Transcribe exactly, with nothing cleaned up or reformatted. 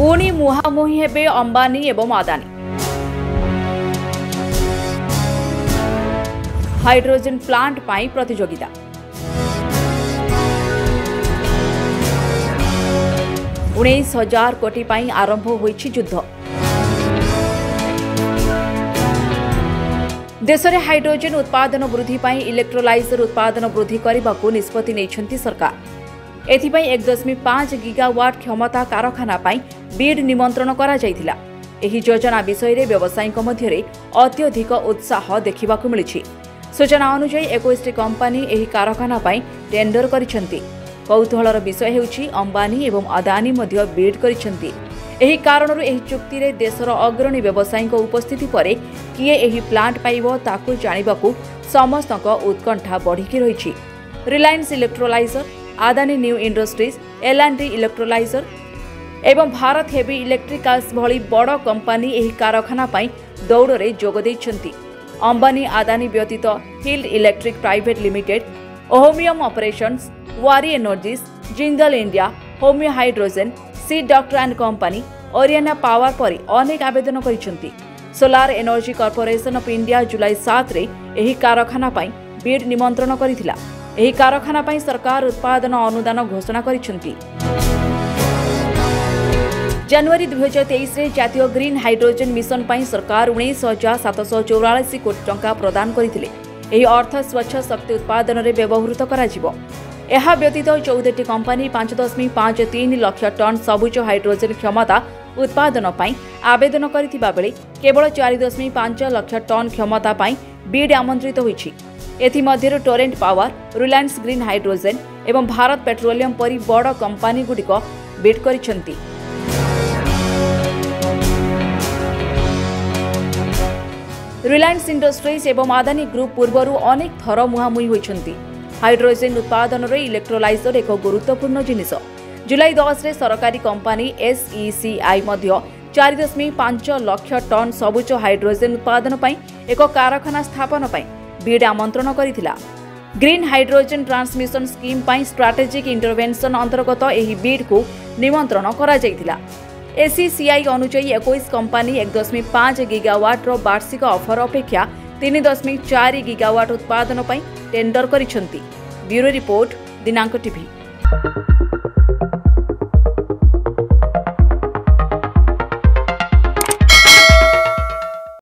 पुणी मुहांमुही हेबे अंबानी एवं अदानी। हाइड्रोजन प्लांट पाई प्रतियोगिता। उन्नीस हजार कोटी पाई आरंभ होइछि युद्ध। देश में हाइड्रोजेन उत्पादन वृद्धि पाई इलेक्ट्रोलाइजर उत्पादन वृद्धि करने को निष्पत्ति नैछंती सरकार। एथिपाई एक दशमिक पांच गीगावाट क्षमता कारखाना पाई बीड निमंत्रण करा जायथिला। एही योजना विषय में व्यवसायी मध्य अत्यधिक उत्साह देखा मिली। सूचना अनुजाई इक्कीस कंपनी एही कारखाना पाई टेंडर करिसेंती। कौतूहलर विषय हेउछि अंबानी एवं अदानी मध्य बीड करिसेंती। एही कारणरु एही चुक्ति रे देशर अग्रणी व्यवसायी उपस्थिति परे किए एही प्लांट पाइबो ताकू जानिबाकू समस्तक उत्कंठा बढ़िकी रहिछि। Reliance electrolyser, Adani new industries, L and D electrolyser एवं भारत हेवी इलेक्ट्रिकल्स भली बड़ कंपनी एही कारखाना पाई दौड़ रे जोग दैछंती। अंबानी अदानी व्यतीत हिल इलेक्ट्रिक प्राइवेट लिमिटेड, ओहोम operations, Waaree energies, Jindal India, home hydrogen, C doctor and company, ओरिया पावर परि अनेक आवेदन करिसेंती। Solar energy corporation of India जुलाई सात रे एही कारखाना पाई बीड निमंत्रण करिथिला। एही कारखाना पाई सरकार उत्पादन अनुदान घोषणा करिसेंती। जनवरी दो हज़ार तेईस रे जातीय ग्रीन हाइड्रोजेन मिशन पाई सरकार उन्नीस हजार सात सौ चौरासी कोटी टंका प्रदान करथिले। एही अर्थ स्वच्छ शक्ति उत्पादन रे व्यवहृत कराजिबो। एहा व्यतीत चौदह टी कंपनी पांच दशमिक पांच तीन लाख टन सबुज हाइड्रोजेन क्षमता उत्पादन पाई आवेदन करथिबा बेले केवल चार दशमिक पांच लाख टन क्षमता पाई बीड आमंत्रित होईछि। एथि मध्यरु Torrent power, Reliance green hydrogen एवं भारत पेट्रोलियम परि बड़ कंपनी गुडिक बीड करिसेंती। रिलायंस इंडस्ट्रीज एवं अदानी ग्रुप पूर्वरु अनेक थर मुहांमुही होइछंती। हाइड्रोजेन उत्पादन रे इलेक्ट्रोलाइजर एक गुरुत्वपूर्ण जिनिष। जुलाई दस रे सरकारी कंपनी एसईसीआई मध्य चार दशमिक पांच लाख टन सबुज हाइड्रोजेन उत्पादन पाई एक कारखाना स्थापन पाई बीड आमंत्रण करिथिला। ग्रीन हाइड्रोजेन ट्रांसमिशन स्कीम पाई स्ट्राटेजिक इंटरवेंशन अंतर्गत एही बीड को निमंत्रण करा जायथिला। एसईसीआई अनुजाई इक्कीस कंपनी एक दशमिक पांच गीगावाट वार्षिक ऑफर अपेक्षा तीन दशमिक चार गीगावाट उत्पादन पर टेंडर करिसेंती। ब्यूरो रिपोर्ट दिनांक टीवी।